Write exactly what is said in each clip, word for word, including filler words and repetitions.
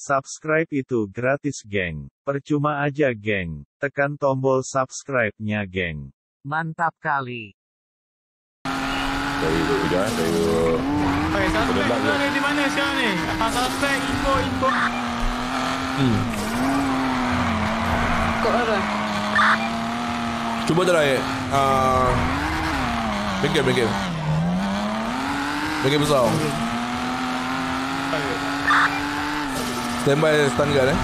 Subscribe itu gratis geng. Percuma aja geng. Tekan tombol subscribe-nya geng. Mantap kali. Dari itu juga, dari itu. Oke, suspek dari di mana sekarang nih? Suspek, info, info. Hmm. Kok ada? Cuba try. Uh, bengkel, bengkel. Bengkel besar. Standby stand guard eh.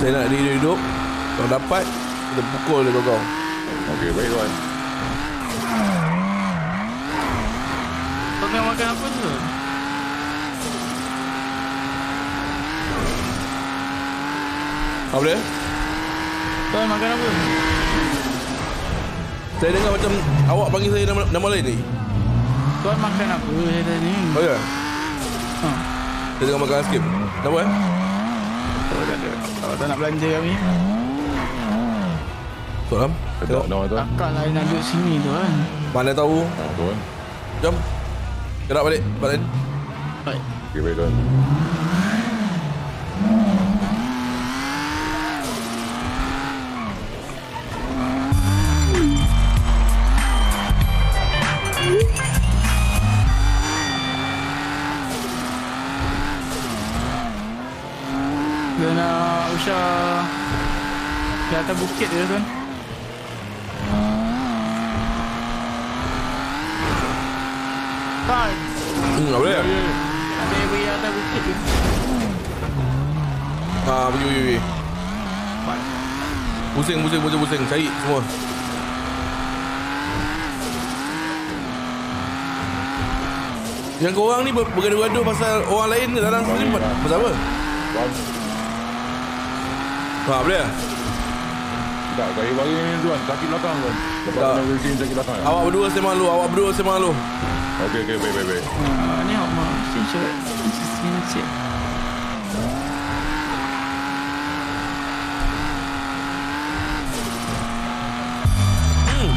Saya nak dia hidup. Kalau dapat, kita pukul dia kau. Okey, baik tuan. Kau nak makan apa tu? Apa dia? Kau nak makan apa? Saya dengar macam awak panggil saya nama, nama lain ni. Kau makan apa saya tadi? Oh ya? Ha. Saya tengah makan skip. Kenapa eh? Oh, tak ada. Awak tak nak belanja kami? Tuan, tengok. Takkan lain nak duduk sini tu kan. Mana tahu. Oh, tuan. Jom. Gerak balik. Balik. Baik. Okay, baik tuan. Di atas bukit dia tuan. Tak. Hmm, apa dia? Ada yang pergi atas bukit tu. Haa, pergi, pergi, pergi. Pusing, pusing, pusing, pusing. Cari semua. Yang korang ni bergaduh-gaduh pasal orang lain dalam sendiri. Pasal apa? Haa, apa dia? Tak, saya bagi ni tuan, sakit belakang tuan. Lepas tu nak bersin sakit belakang ya? Awak berdua semang lu, awak berdua semang lu. Okey, okey, baik, baik, baik. Haa, ni awak mak, si cik, si cik, si cik. Hmm.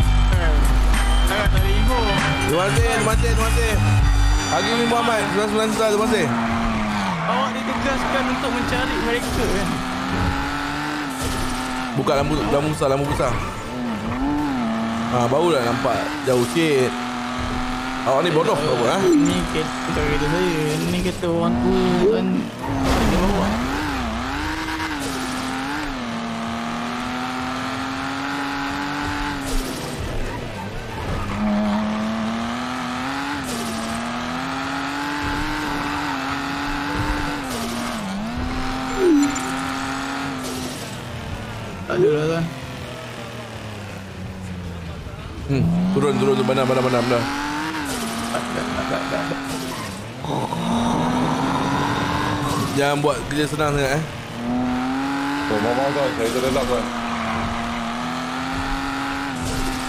Sangat tak ada ego. Terima kasih, terima kasih, terima kasih. Hakim Muhammad, sembilan sembilan juta, terima kasih. Awak ditugaskan untuk mencari mereka kan? Buka lampu, lampu besar, lampu besar. Haa, baru dah nampak jauh sikit. Awak ni bodoh tak apa, ha? Ni kereta kereta saya, ni kereta orang tu kan. Dia bawa. Hmm, turun, turun, turun, mana, mana, mana, mana. Jangan buat kerja senang sangat, eh. Oh, maaf, maaf, saya terlelap, tuan.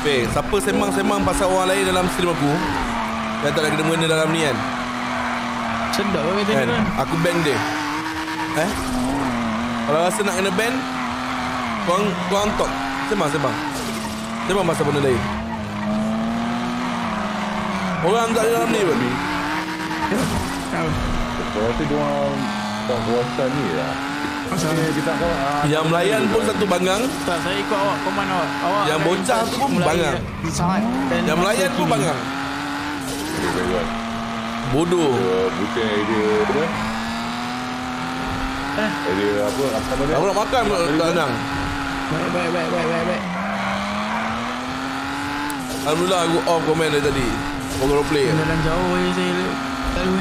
Baik, siapa semang-semang pasal orang lain dalam stream aku yang tak ada kena-mengena dalam ni, kan? Sedap lah kata ni, kan? Aku ban dia. Eh? Kalau rasa nak kena ban, korang, korang talk. Semang, semang. Semang pasal benda lain. Orang tak dalam ni babi. Betul tu dua tak kuasa ni lah. Yang melayan pun satu banggang. Tak, saya ikut awak komen awak. Awak yang bocah tu pun banggang. Sangat. Yang melayan pun banggang. Bodoh. Bukan idea apa? Eh, idea apa? Aku nak makan tak senang. Baik, baik, baik, baik, baik. Alhamdulillah aku off komen dari tadi. Pokok play. Jalan jauh je saya elok. Tak tahu.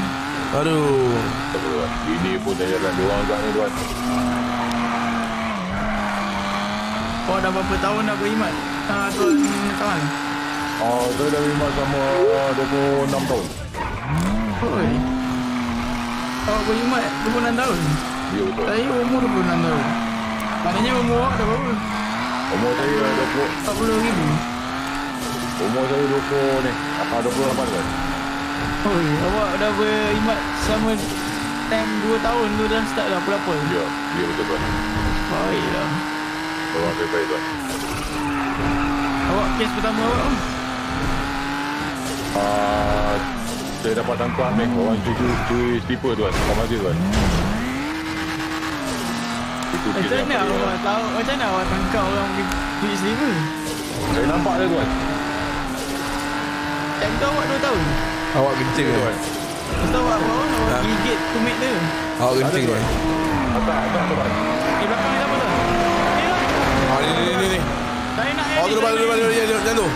Aduh. Tak boleh. Ini pun dah jalan diorang kat ni tuan. Kau dah berapa tahun dah beriman? Haa, kau lima tahun. Oh, saya dah beriman sama dua puluh enam tahun. Oi. Kau beriman dua puluh enam tahun? Ya betul. Saya umur dua puluh enam tahun. Maknanya umur awak dah berapa? Umur saya dah dua puluh. empat puluh ribu. Umur saya dua puluh ni. Apa dua puluh lapan kan? Oh, awak dah berimat sama time dua tahun tu dah start dah pula-pula. Ya, ya betul tuan. Baiklah. Orang baik-baik tuan. Awak kes pertama awak? Haa, Saya dapat tangkap Mac one seven two sleeper tuan. Sama dia tuan. Macam mana awak tahu? Macam mana awak tangkap orang pergi sleeper? Saya nampak dia tuan. Time tu awak dua tahun. Awak kencing tuan. Masa awak bawa awak gigit tumit dia. Awak kencing tuan. Atas, atas tuan. Di belakang dia apa tuan? Ni ni ni ni. Saya nak air. Oh, duduk balik, duduk balik. Jangan tu.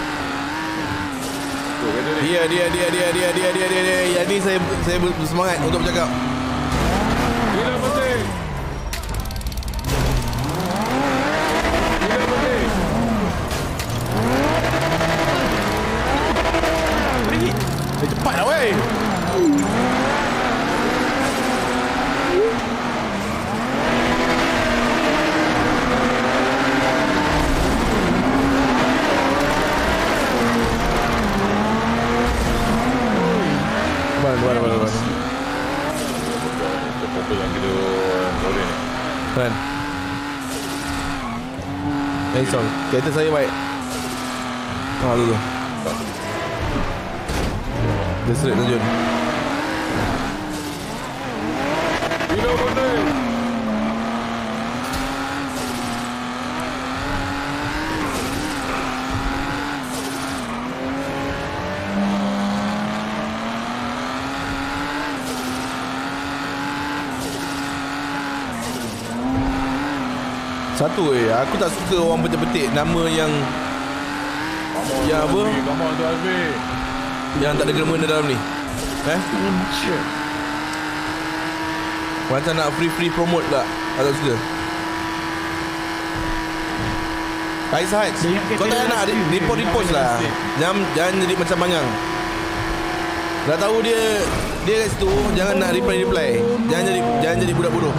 Dia dia dia dia dia dia dia dia dia. Yang ni saya saya bersemangat untuk bercakap. Gila penting. Gila penting. Pergi. Saya cepatlah weh. Luar, luar, luar. Kita fokus yang kita boleh ni. Kan? Eh, sorry. Kereta saya baik. Tengah dulu. Dia straight terjun. Bila boleh. Satu eh, aku tak suka orang petik-petik nama yang Kamal yang apa? Kamal tu Azmi. Yang tak ada kena-mena dalam ni. Eh? Sure. Macam nak free-free promote tak? Aku tak suka. Kais Haj, kau tak nak report-report lah. Jangan, jangan jadi macam bangang. Dah tahu dia dia kat situ, jangan nak reply-reply. Jangan jadi jangan jadi budak bodoh.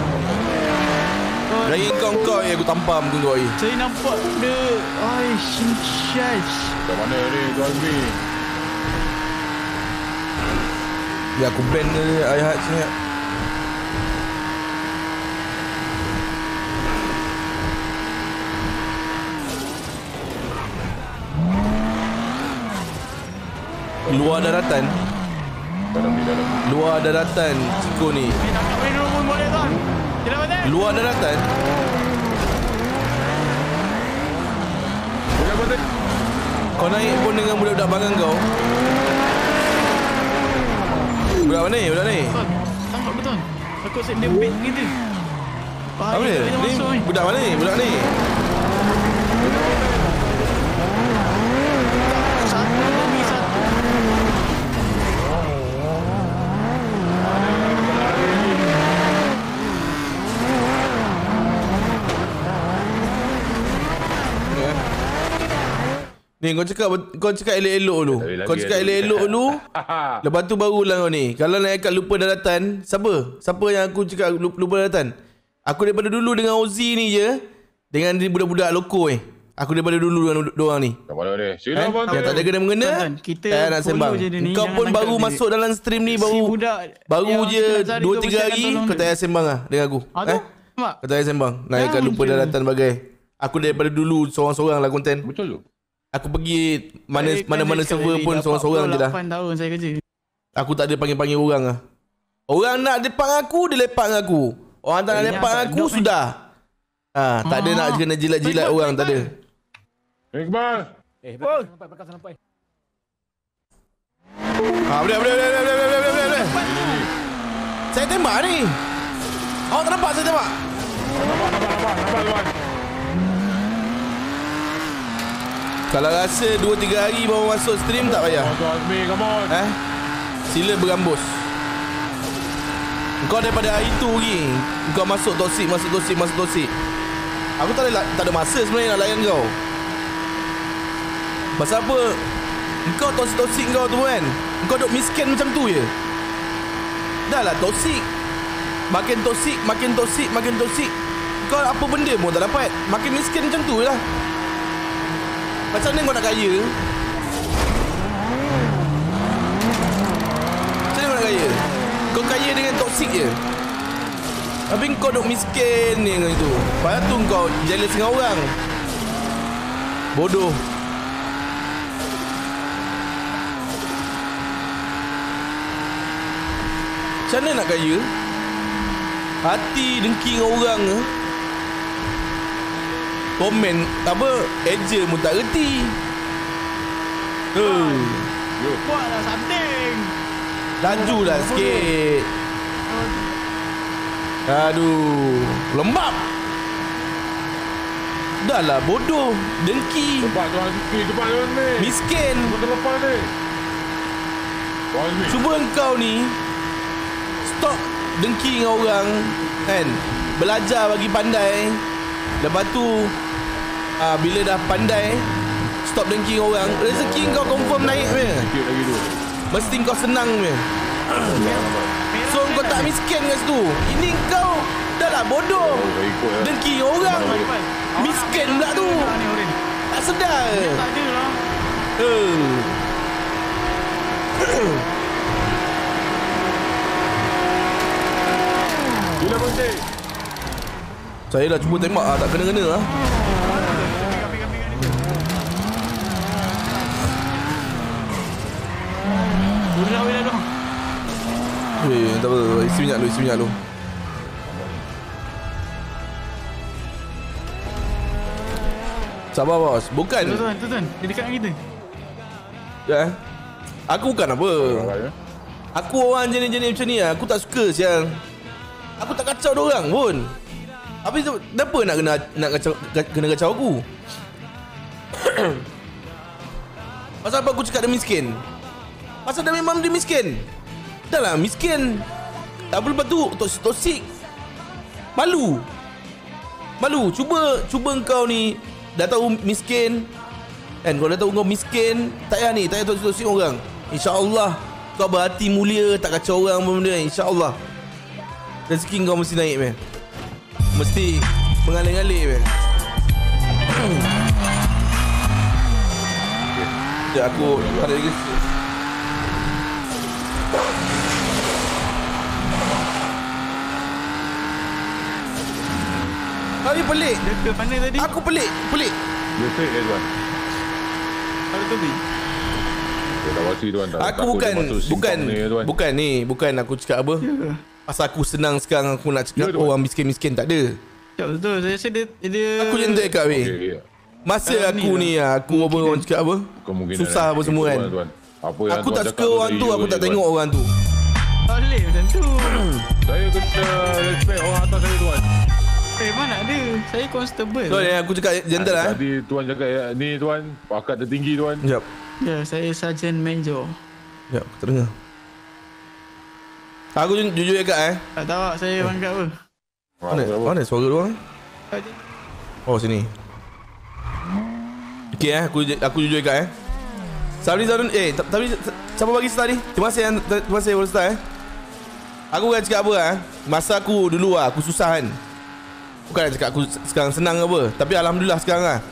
Lagi kau-kau yang aku tampam tu kau. Saya nampak benda. Ai, syish. Kat mana ni, Tuan B? Ya, aku band ni, ayat sini. Luar daratan. Dalam ni, dalam. Luar daratan, Ciko ni. Saya nak main dulu boleh tak? Luar daratan. Kau naik pun dengan budak-budak bangang kau. Budak mana ni? Budak ni? Tangkap betul. Aku set dia bait gitu. Apa dia? Ni budak mana ni? Budak ni. Ni kau cakap kau cakap elok-elok dulu. Kau cakap elok-elok dulu. Lepas tu barulah kau ni. Kalau nak akak lupa daratan, siapa? Siapa yang aku cakap lupa daratan? Aku daripada dulu dengan Ozi ni je, dengan budak-budak loko ni. Aku daripada dulu dengan dua orang ni. Tak boleh dia. Sila bang. Tak ada kena mengena. Kita nak sembang. Kau pun baru masuk dalam stream ni baru. Baru je dua tiga hari kau tak payah sembang ah dengan aku. Eh? Kau tak payah sembang. Nak akak lupa daratan bagai. Aku daripada dulu seorang-seorang lah konten. Betul tu. Aku pergi mana, mana-mana server pun seorang-seorang je lah. lapan tahun saya kerja. Aku tak ada panggil-panggil orang lah. Orang nak lepak aku, dia lepak dengan aku. Orang tak nak lepak aku, sudah. Ha, tak ada nak kena jilat-jilat orang, tak ada. Iqbal! Eh, belakang sampai, belakang sampai. Ha, boleh, boleh, boleh, boleh, boleh, boleh, boleh. Saya tembak ni. Awak tak nampak saya tembak? Nampak, nampak, nampak, nampak, nampak. Kalau rasa dua tiga hari baru masuk stream tak payah. Eh? Sila berambus. Kau daripada hari tu lagi kau masuk toksik, masuk toksik, masuk toksik. Aku tak ada tak ada masa sebenarnya nak layan kau. Pasal apa? Kau toksik-toksik kau tu kan. Kau duk miskin macam tu je. Dah lah toksik. Makin toksik, makin toksik, makin toksik. Kau apa benda pun tak dapat. Makin miskin macam tu je lah. Macam mana kau nak kaya? Macam mana kau nak kaya? Kau kaya dengan toksik je. Tapi kau duk miskin ni dengan itu. Padahal tu kau jealous dengan orang. Bodoh. Macam mana nak kaya? Hati dengki dengan orang ke? Komen apa, eja pun tak reti. Oh. Buatlah something. Lajulah sikit. Aduh, lembab. Dah lah bodoh, dengki. Lepas tuan dengki, lepas tuan ni. Miskin. Lepas ni. Cuba engkau ni stop dengki dengan orang, kan? Belajar bagi pandai. Lepas tu aa, bila dah pandai, stop dengki dengan orang. Rezeki kau confirm naik punya. Mesti kau senang punya. So kau tak miskin kat situ. Ini kau dah lah bodoh, dengki dengan orang. Miskin pula tu. Tak sedar ke? Eh Gila penting. Saya dah cuba tembak lah, tak kena-kena lah. Eh, tak apa, isi minyak dulu, isi minyak dulu. Sabar bos, bukan. Tuan, tuan, tuan, dia dekat dengan kita. Ya eh? Aku bukan apa. Aku orang jenis-jenis macam ni lah. Aku tak suka siang. Aku tak kacau diorang pun. Habis tu, kenapa nak kena, nak kacau, kena kacau aku? Pasal apa aku cakap dia miskin? Pasal dia memang dia miskin. Dah lah miskin. Tapi lepas tu, toksik. Malu. Malu. Cuba, cuba kau ni dah tahu miskin. Kan, kau dah tahu kau miskin. Tak payah ni, tak payah toksik orang. InsyaAllah kau berhati mulia, tak kacau orang pun benda. InsyaAllah rezeki kau mesti naik meh. Mesti mengalir-ngalir meh. Sekejap aku tak ada lagi. Kau ni pelik. Dia ke mana tadi? Aku pelik. Pelik. Dia pelik ke tuan? Ada tepi. Aku bukan, bukan, bukan ni, bukan aku cakap apa. Pasal aku senang sekarang aku nak cakap orang miskin-miskin tak ada. Ya betul, saya rasa dia, aku jentik kat weh. Masa aku ni lah, aku apa orang cakap apa, susah apa semua kan. Aku tak suka orang tu, aku tak tengok orang tu. Boleh macam tu. Saya kena respect orang atas saya tuan. Eh mana ada, saya constable. Sorry aku cakap gentle lah. Tadi tuan cakap ni tuan, pangkat tertinggi tuan. Sekejap. Ya, saya Sarjan Major. Ya, aku terdengar. Aku jujur dekat eh. Tak tahu tak saya pangkat apa. Mana, mana suara luang? Oh, sini. Okey eh, aku aku jujur dekat eh. Sabri Zarun, eh tapi siapa bagi star ni? Terima kasih, terima kasih World Star eh. Aku kan cakap apa eh? Masa aku dulu ah, aku susah kan. Bukan nak cakap aku sekarang senang apa, tapi alhamdulillah sekarang ah.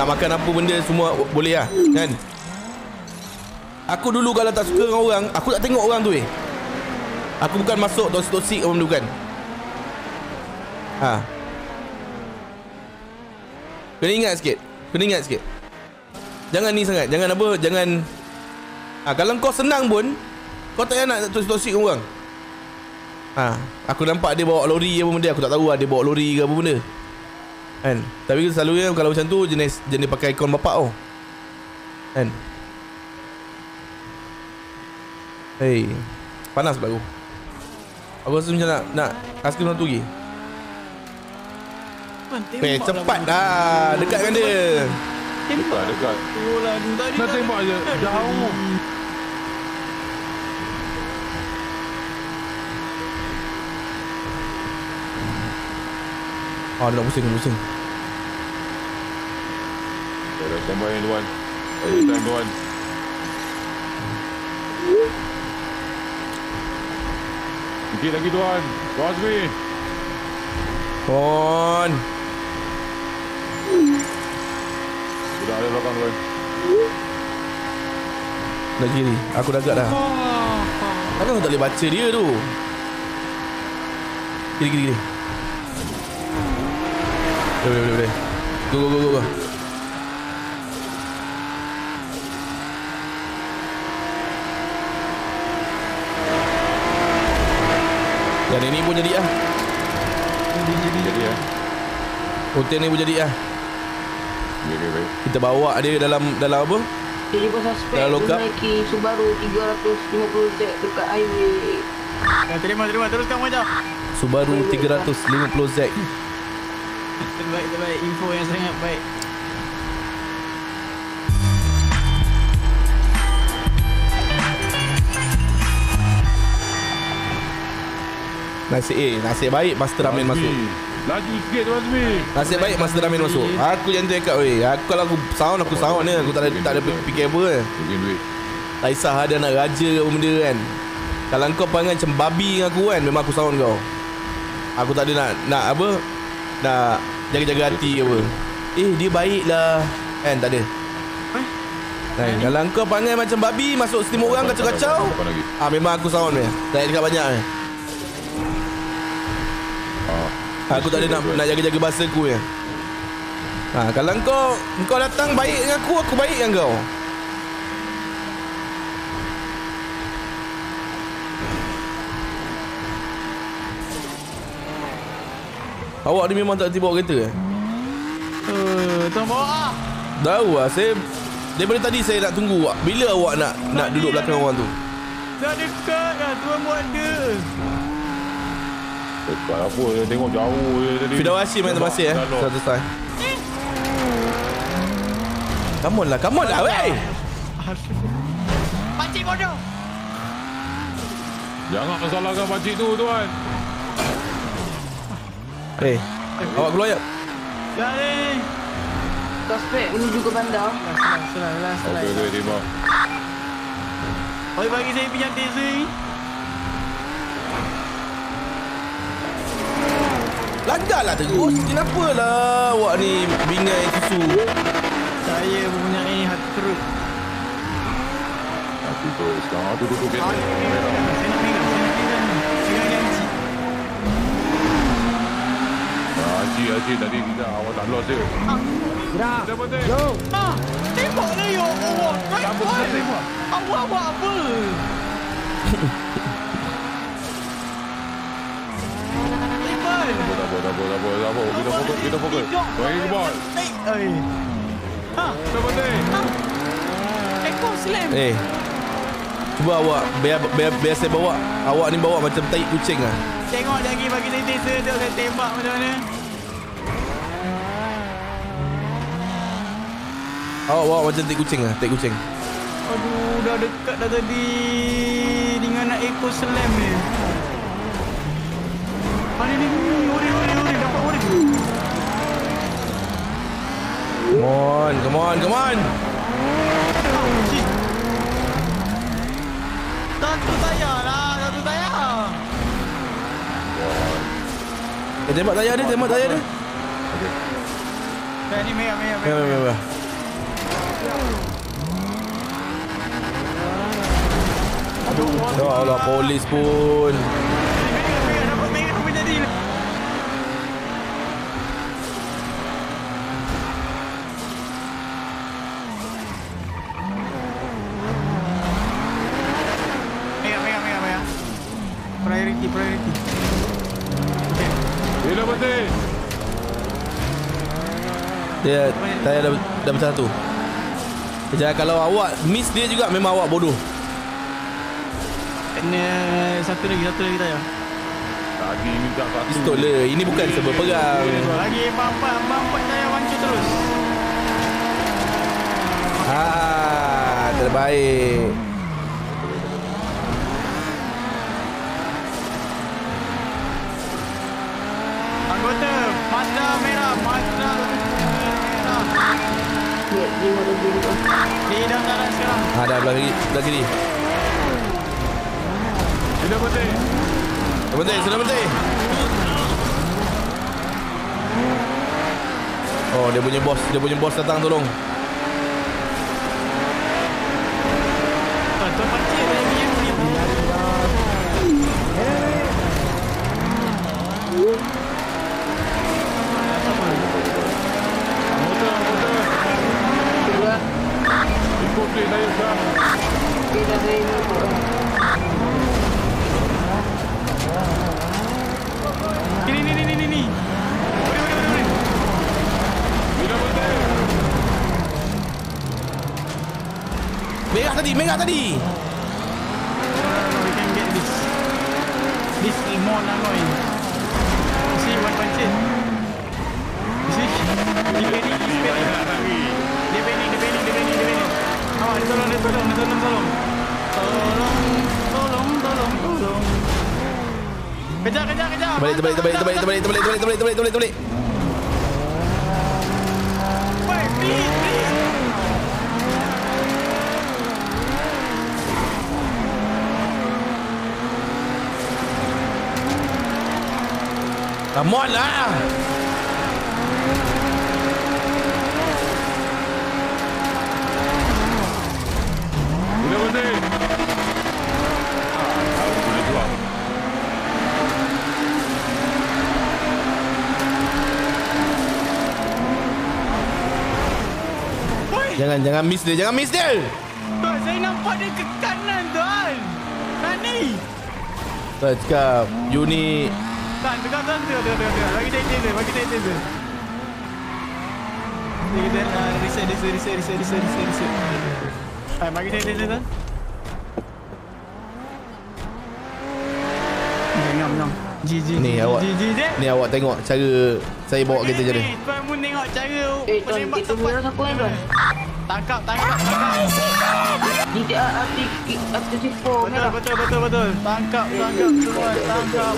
Nak makan apa benda semua boleh lah kan. Aku dulu kalau tak suka dengan orang, aku tak tengok orang tu eh. Aku bukan masuk toksik-toksik orang tu kan. Ha. Kena ingat sikit. Kena ingat sikit. Jangan ni sangat. Jangan apa, jangan. Ha, kalau kau senang pun, kau tak payah nak toksik-toksik orang. Ha, aku nampak dia bawa lori apa benda, aku tak tahu lah dia bawa lori ke apa benda. Kan? Tapi selalunya kalau macam tu jenis jenis pakai ikon bapak tau. Kan? Hey, panas pula aku. Aku rasa macam nak nak kasih orang tu pergi. Eh, cepat lah. Dekat kan dia. Tembak dekat. Nak tembak je. Jauh. Ah, dia nak pusing, pusing. Saya tambah yang tuan. Saya tambah tuan. Sikit lagi tuan. Tuan Azmi. Tuan. Sudah ada belakang tuan. Dah kiri. Aku dah agak dah. Takkan aku tak boleh baca dia tu. Kiri, kiri, kiri. Boleh, boleh, boleh. Go, go, go, go, go. Dan ini pun jadi ah. Jadi jadi jadi ah. Hotel ni pun jadi ah. Jadi baik. Kita bawa dia dalam dalam apa? Dia pun suspek menaiki Subaru tiga ratus lima puluh Z dekat highway. Nah, terima terima teruskan macam. Subaru tiga ratus lima puluh Z. Terbaik terbaik info yang sangat baik. Nasib eh, nasib baik Master Amin masuk. Laju sikit Azmi. Nasib baik Master Amin masuk. Aku janji dekat weh. Aku kalau aku sound aku sound ni aku tak ada tak ada fikir apa kan. Mungkin duit. Tak kisah ada nak raja ke benda kan. Kalau kau panggil macam babi dengan aku kan, memang aku sound kau. Aku tak ada nak nak apa? Nak jaga-jaga hati ke apa. Eh dia baiklah. Kan tak ada. Eh? Nah, kalau kau panggil macam babi masuk steam orang kacau-kacau. Ah memang aku sound weh. Tak ada dekat banyak weh. Aku tak ada nak nak jaga-jaga bahasa aku ya. Ha, kalau kau kau datang baik dengan aku, aku baik dengan kau. Awak ni memang tak tiba bawa kereta eh? Uh, tak bawa ah. Tahu lah, saya daripada tadi saya nak tunggu awak. Bila awak nak nak duduk belakang orang tu? Dah dekat dah, tuan buat dia. Dekat apa, tengok jauh je tadi. Fidaul Hashim main termasih eh. Satu style. Come on lah, come on lah weh. Pakcik bodoh. Jangan salahkan pakcik tu tuan. Eh, awak keluar ya. Ya ni. Suspek menuju ke bandar. Selang, selang, selang. Okey, okey, terima. Oi, bagi saya pinjam taxi. Langgarlah terus. Kenapalah awak ni bingai susu? Saya mempunyai hati teruk. Aku tu sekarang aku duduk kereta. Saya nak minum, saya nak minum. Saya nak minum. Haji, Haji tadi kita awak tak lost dia. Gerak. Yo. Ah, tembak dia yo. Oh, tak boleh tembak. Awak buat apa? Dah boleh, dah boleh, dah boleh. Kita fokus, kita fokus. Bagi ke bot. Oi. Ha, dah boleh. Ekor slam. Eh. Cuba awak biar, biar, biar saya bawa. Awak ni bawa macam tai kucing lah. Tengok lagi bagi tesa dia saya tembak macam mana. Awak bawa macam tai kucing lah, tai kucing. Aduh, dah dekat dah tadi. Dengan nak ekor slam ni. Mana ni? Come on, come on, come on. Satu tayar lah, satu tayar. Eh, tembak tayar dia, tembak tayar dia. Ini merah, merah, merah, merah. Aduh, dah Allah, polis pun. Dia tayar dah, dah pecah tu. Kejap kalau awak miss dia juga memang awak bodoh. Kena satu lagi, satu lagi tayar. Lagi minta satu. Pistol dia. Ini bukan sebab perang. Lagi empat, empat tayar mancur terus. Ah, terbaik. Anggota Mazda merah, Mazda di dalam dalam sekarang. Ada belah kiri, belah kiri. Sudah berhenti. Sudah berhenti, sudah berhenti. Oh, dia punya bos, dia punya bos datang tolong. Tak dapat dia dia punya bos. Eh. Boleh saya sah. Kita dah ini. tadi, merah tadi. We can get this. This is more annoying. You see, one punch it. You see? Dia beri, dia beri. Dia beri, dia beri, dia beri, dia beri. Awak, dia tolong, dia tolong, dia tolong, tolong. Tolong, tolong, tolong, tolong. Kejar, kejar, kejar. Terbalik, terbalik, terbalik, terbalik, terbalik, terbalik, terbalik, terbalik, terbalik, terbalik, terbalik. Wait, please, please. Come on lah. Bila berhenti. Aku boleh jual. Jangan, jangan miss dia. Jangan miss dia. Tuan, saya nampak dia ke kanan, tuan. Tani. Tuan cakap, you ni... Tuan, dekat tuan, tuan, tuan, tuan. Bagi dia taser, bagi dia taser. Dia kita reset, reset, reset, reset, reset, reset. Tuan, bagi dia taser, tuan. Ngam, ngam. G G. Ni awak, ni awak tengok cara saya bawa kereta je ni. Tuan pun tengok cara penembak tepat. Tangkap, tangkap, tangkap. Di atas sipur. Betul, betul, betul, betul. Tangkap, tangkap, tuan, tangkap.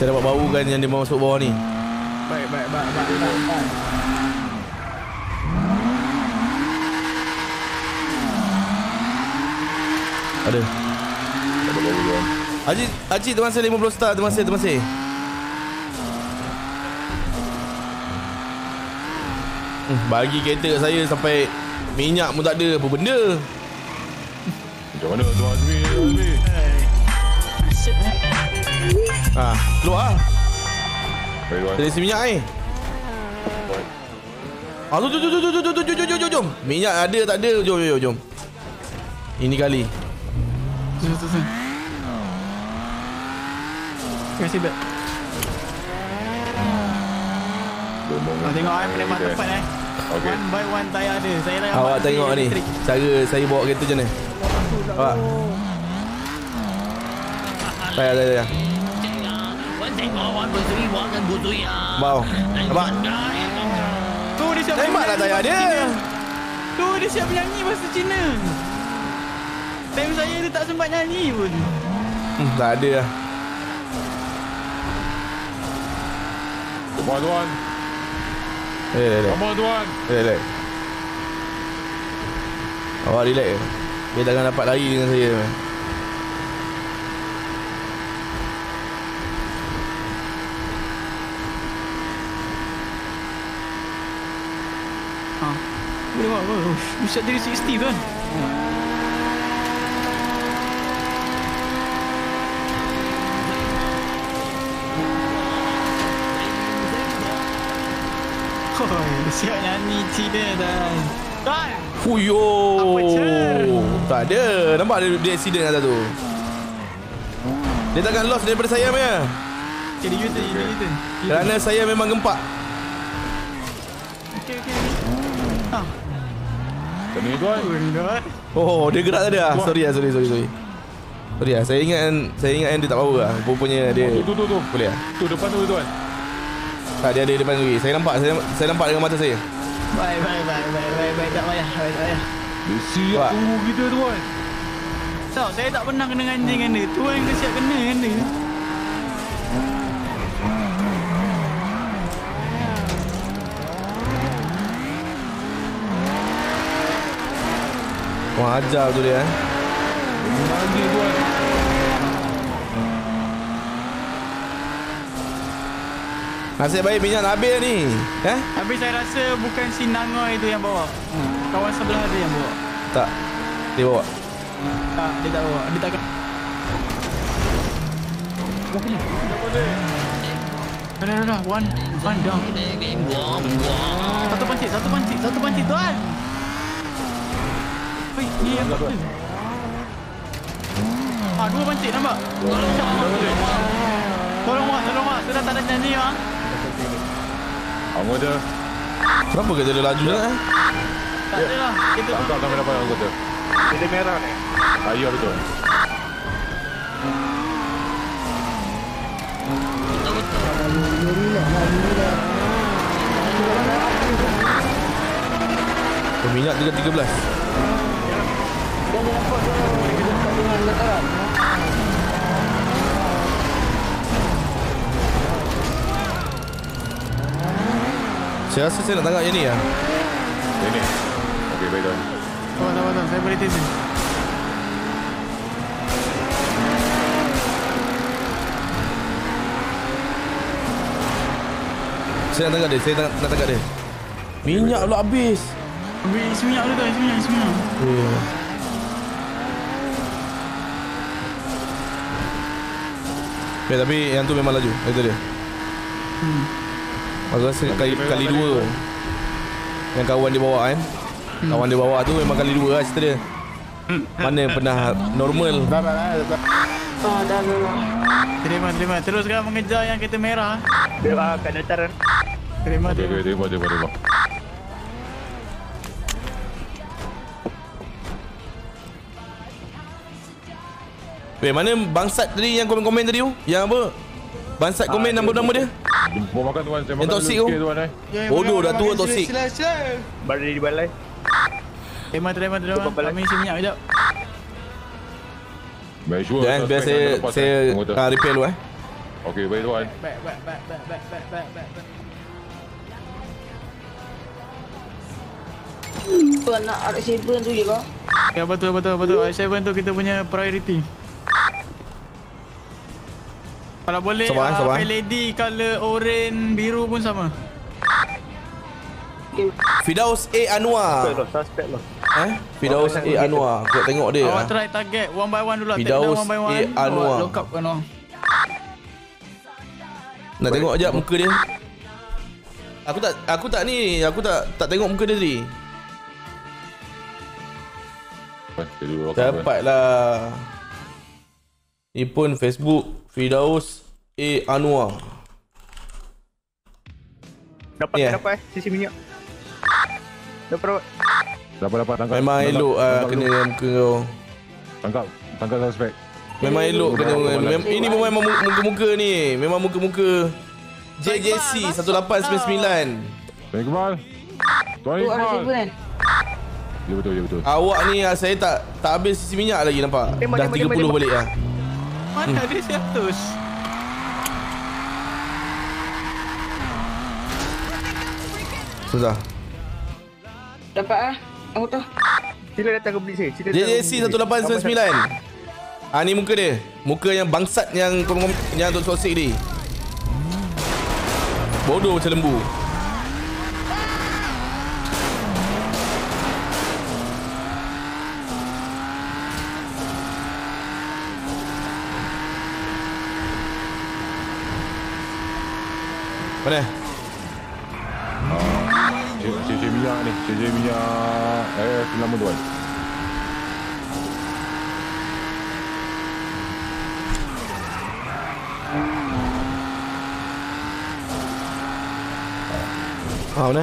Saya dapat bau kan yang dia masuk bawah ni. Baik, baik, baik, baik, baik, baik. Ada. Tak boleh lagi kan. Haji, Haji terima kasih lima puluh star. Terima kasih, terima kasih. Hmm, bagi kereta kat saya sampai minyak pun tak ada. Apa benda? Macam mana Tuan Azmi? Ah, keluar lah. Terisi minyak ni. Ah, jom, jom, jom, jom, jom, jom, jom, jom, jom. Minyak ada tak ada, jom, jom, jom. Ini kali. Jom, jom, jom. Terima kasih, Bet. Tengok kan, penempat tepat eh. One by one tayar dia. Awak tengok ni, cara saya bawa kereta macam ni. Awak. Tayar, tayar, tayar. Wow. Nampak? Tu dia siap menyanyi lah dia. Tu dia siap menyanyi bahasa Cina. Time saya dia tak sempat nyanyi pun. Hmm, tak ada lah. Come on, Tuan. Eh, eh, eh. Come on, Tuan. Eh, eh, eh. Awak relax ke? Dia takkan dapat lari dengan saya. Boleh buat apa? You shot three sixty tuan. Hoi, siap nyanyi Cina dah. Tuan! Huyo! Apa cer? Tak ada. Nampak dia, dia accident atas tu. Dia takkan lost daripada saya punya. Okay, dia U-turn, U-turn, U-turn. Kerana saya memang gempak. Okay, okay. Haa. Kami tuan. Oh, dia gerak tadi ah. Sorry ah, sorry sorry sorry. Sorry ah. Saya ingat saya ingat dia tak power ah. Rupanya dia. Tu tu tu. Boleh ah. Tu depan tu tuan. Tak dia ada depan lagi. Saya nampak, saya saya nampak dengan mata saya. Bye bye bye bye bye bye tak payah. Bye bye. Siap tunggu kita tuan. Tahu saya tak pernah kena anjing kan dia. Tuan ke siap kena kan dia. Wah, ajar tu dia eh. Bagi tuan. Nasib baik minyak habis ni. Eh? Habis saya rasa bukan si Nangoi tu yang bawa. Kawan sebelah dia yang bawa. Tak. Dia bawa. Tak, dia tak bawa. Dia tak. Okey. Tak boleh. Dah dah dah. One, one down. Satu pancit, satu pancit, satu pancit tuan. Oi, ni apa tu? 누구번째 넘버? 도롱아, dorongan, sudah tak ada janji bang. Kamu dah. Kenapa kita dah laju dah? Tak ada lah. Kita tak ada apa yang kita. Kita merah ni. Ayo betul. Betul betul. Minyak tiga tiga belas. Jangan lupa kita tengah lekaran. Saya rasa saya nak tangkap yang ni lah. Yang ni? Okey, baik tuan. Oh, tak, tak, tak. Saya boleh test ni. Saya nak tangkap dia. Saya nak tangkap dia. Minyak pula habis. Habis minyak dulu tuan. Isi minyak, isi minyak. Yeah. Okay, tapi yang tu memang laju. Itu dia. Hmm. Aku rasa kali, kali dua tu. Yang kawan dia bawa kan, hmm. Kawan dia bawa tu memang kali dua lah cerita dia. Mana pernah normal. Dah dah dah. Oh dah dah. Terima terima. Teruskan mengejar yang kereta merah. Merah kat utara. Terima terima. Terima terima terima. Weh, mana bangsat tadi yang komen-komen tadi tu? Yang apa? Bangsat komen ah, nombor-nombor dia? Jumpa makan tuan, saya makan dulu sikit tuan eh. Bodoh dah tua toksik. Sila sila. Baru di balai. Tema tema tema. Kami isi minyak kejap. Baik sure. Dan biar saya saya ah, repair dulu eh. Okey, baik tuan. Baik baik baik baik baik baik baik baik. Tuan nak R seven tu je kau. Ya betul betul betul. R seven tu kita punya priority. Kalau boleh sabar, uh, sabar. Lady color oren biru pun sama. Fidaus A Anwar. Suspect lah. Eh? Fidaus A Anwar. Aku tengok dia. Awak try target one by one dulu. Fidaus one by one. A Anwar. Lock up kan orang. Nak tengok sekejap muka dia. Aku tak aku tak ni, aku tak tak tengok muka dia tadi. Dapatlah. Ni pun Facebook Fidaus A. Anwar. Dapat yeah. Dapat eh sisi minyak. Dapat dapat dapat tangkap. Memang tangkap, elok ah kena dengan muka kau. Tangkap tangkap suspek. Memang elok kena dengan ini pun memang muka-muka ni. Memang muka-muka J J C one eight nine nine. Baik Iqbal. Tuan Iqbal. Ya betul ya betul. Awak ni saya tak tak habis sisi minyak lagi nampak. Memang, dah memang, tiga puluh memang, balik dah. Mana ada seratus? Susah. Dapat ah. Aku tu. Sila datang ke beli saya. J J C one eight nine nine. Ah ni muka dia. Muka yang bangsat yang yang tu toksik ni. Bodoh macam lembu. Mana? C J minyak ni, C J minyak. Eh, lama tuan. Ah, mana?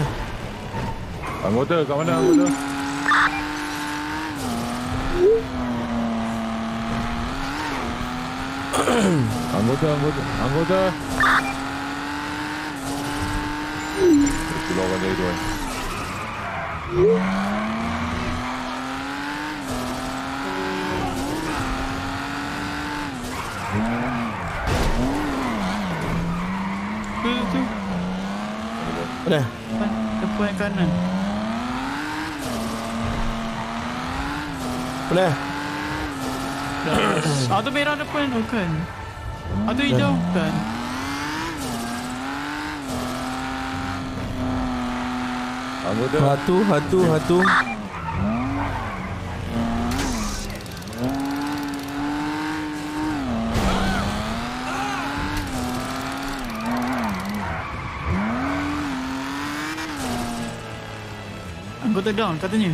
Anggota, kat mana anggota? Anggota, anggota, anggota. Lawan dia tuan. Tu. Mana? Depan kanan. Mana? Ah tu merah depan tu kan. Ah tu hijau kan. Hatu, hatu, hatu. Anggota down katanya.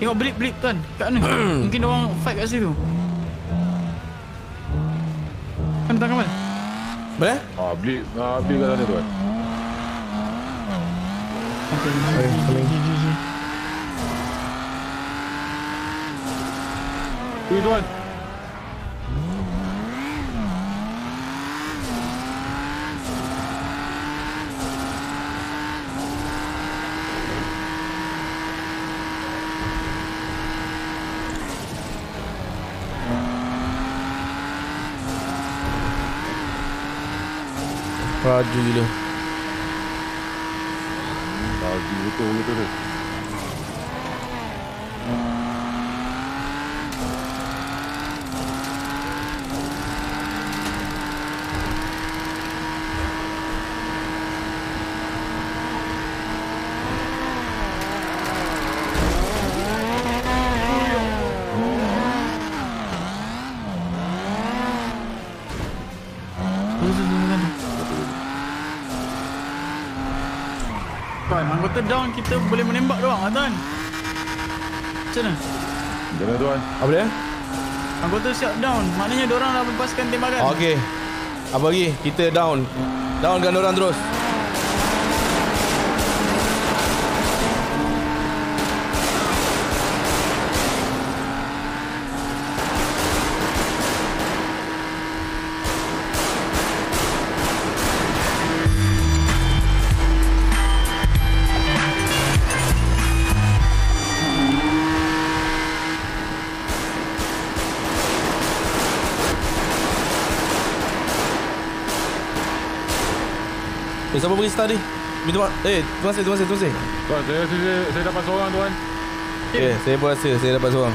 Tengok blip-blip tuan. Kat mana? Mungkin orang fight kat situ. tentang Kamal? Boleh? Ah, beli ah, beli kat sana tu kan. Okey, boleh. What are you doing? Raju gila. Raju betul-betul dia. Anggota down, kita boleh menembak doang, Tuan. Macam mana? Jangan, Tuan. Apa dia? Anggota siap down, maknanya diorang dah melepaskan tembakan. Okey. Apa lagi? Kita down. Downkan diorang terus. Eh, siapa beri start ni? Minta maaf. Eh, terima kasih, terima kasih, terima kasih. Tuan, saya, saya, saya dapat seorang, Tuan. Eh, yeah, saya pun rasa saya dapat seorang.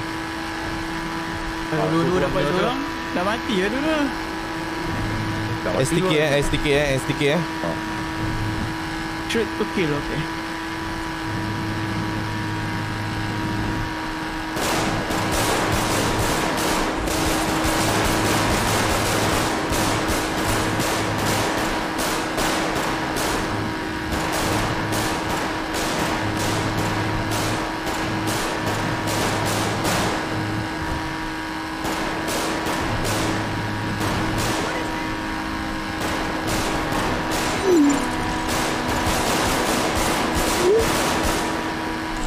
Kalau dua-dua dapat seorang, dah mati lah dua-dua. S T K eh, S T K eh, S T K eh. Shoot to kill, okay.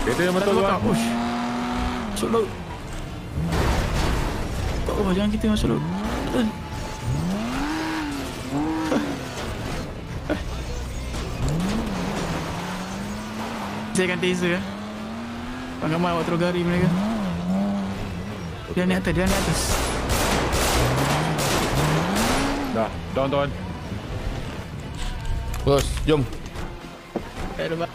Kereta yang betul luar. Push. Masuk laut. Tak apa, jangan kita masuk laut. Betul. Saya akan taser ya. Bang Kamal awak terogari mereka. Dia naik atas, dia naik atas. Dah, down down. Terus, jom. Bye bye.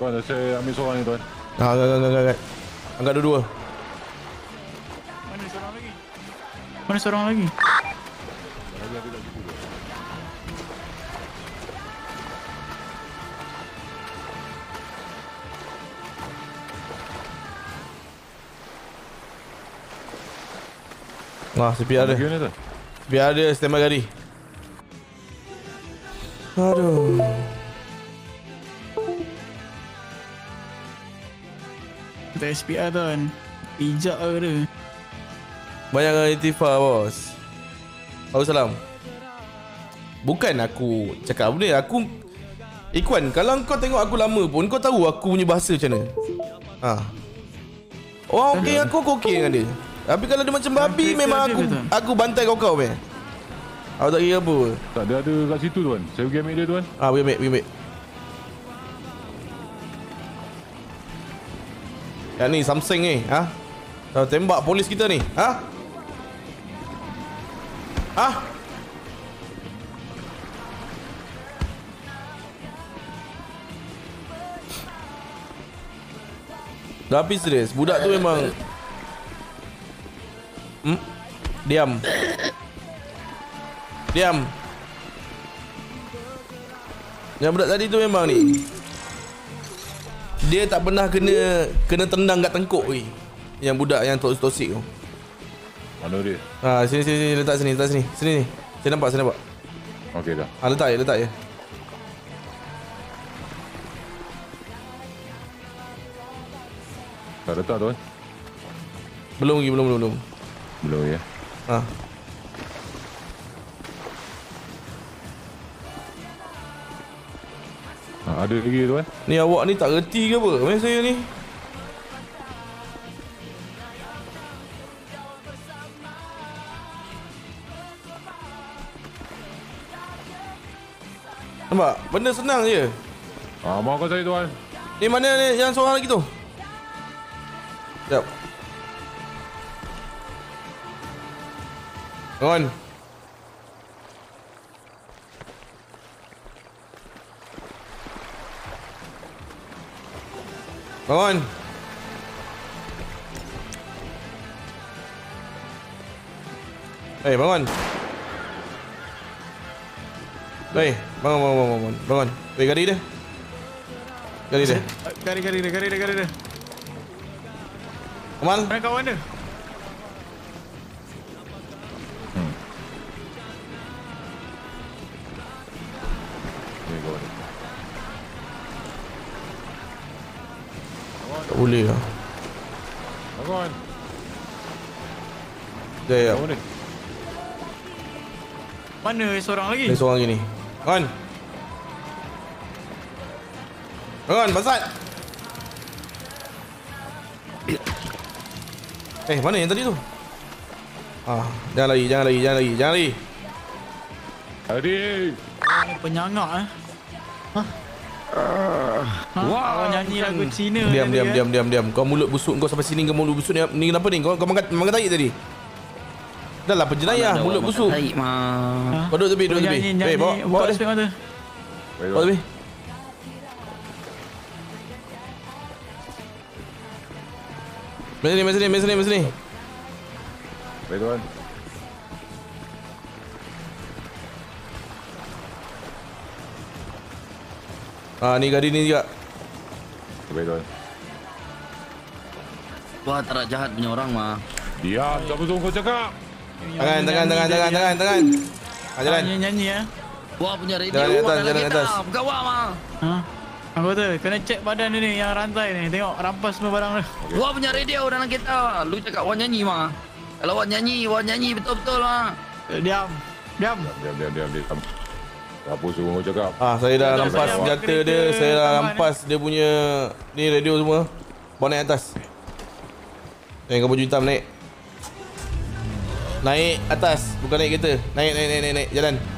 Tuan, saya ambil seorang ni, Tuan. Haa, angkat, angkat, angkat. Angkat dua-dua. Mana seorang lagi? Mana seorang lagi? Lagi ada kat situ. Wah, C P R dia. C P R dia, standby gari. Aduh. Kita S P R Tuan. Pijak ke dia. Banyak orang Intifah bos. Waalaikumsalam. Bukan aku cakap apa dia. Aku Ikhwan, kalau kau tengok aku lama pun kau tahu aku punya bahasa macam mana. Ha. Orang okey aku, aku okey dengan dia. Tapi kalau dia macam babi memang aku aku bantai kau-kau punya. Aku tak kira apa. Tak, dia ada kat situ Tuan. Saya pergi ambil dia Tuan. Ah, pergi ambil, pergi ambil. Yang ni Samsung ni, ha? Dah tembak polis kita ni, ha? Ha? Dah habis serius, budak tu memang hmm? Diam. Diam. Yang budak tadi tu memang ni dia tak pernah kena kena tendang kat tengkuk weh. Yang budak yang toksik tu. Mana dia? Ah, sini sini sini letak sini, letak sini. Sini ni. Saya nampak, saya nampak. Okey dah. Ah, letak je, letak je. Dah letak tu. Belum lagi, belum, belum, belum. Belum ya. Ah. Ha, ada lagi tuan. Ni awak ni tak reti ke apa? Macam saya ni. Nampak? Benda senang je. Ah, abang kau saya tuan. Ni mana ni yang seorang lagi tu? Jap. Tuan. Bangun. Eh, hey, bangun. Hey, bangun, bangun, bangun, bangun. Wei, hey, gari dia. Gari dia. Gari, gari dia, gari dia, gari dia. Amal. Mana kawan dia? Hmm. Wei, kawan dia. Tak boleh lah. Bangun. Sekejap. Mana seorang lagi? Ada seorang lagi ni. Bangun. Bangun, Basat. Eh, mana yang tadi tu? Ah, jangan lari, jangan lari, jangan lari, jangan lari. Tadi. Penyangak eh. Hah? Uh, ha? Wah, nyanyi lagu Cina. Diam, diam, diam, diam, diam. Kau mulut busuk kau sampai sini, kau mulut busuk ni. Ni kenapa ni? Kau kau makan makan tahi tadi. Dah lah penjenayah mulut busuk. Tahi mah. Kau duduk tepi, duduk tepi. Wei, bawa bawa dia. Bawa tepi. Mari sini, mari sini, mari sini, mari sini. Wei, tuan. Ah, ni gadi ni juga. Baik tuan. Wah, tarak jahat punya orang mah. Diam, tak betul kau cakap. Tangan, tangan, tangan, tangan, tangan, tangan. Ah, jalan. Nyanyi, nyanyi ya. Wah, punya radio orang dalam kita. Bukan wah mah. Ha. Apa tu? Kena cek badan dia ni yang rantai ni. Tengok rampas semua barang dia. Wah, punya radio dalam kita. Lu cakap wah nyanyi mah. Kalau wah nyanyi, wah nyanyi betul-betul mah. Diam. Diam. Diam, diam, diam, diam. Apa suruh kau cakap? Ah, saya dah rampas senjata dia, saya dah rampas dia punya ni radio semua. Bawa naik atas. Eh, kau baju hitam naik. Naik atas, bukan naik kereta. Naik, naik, naik, naik, naik. Jalan.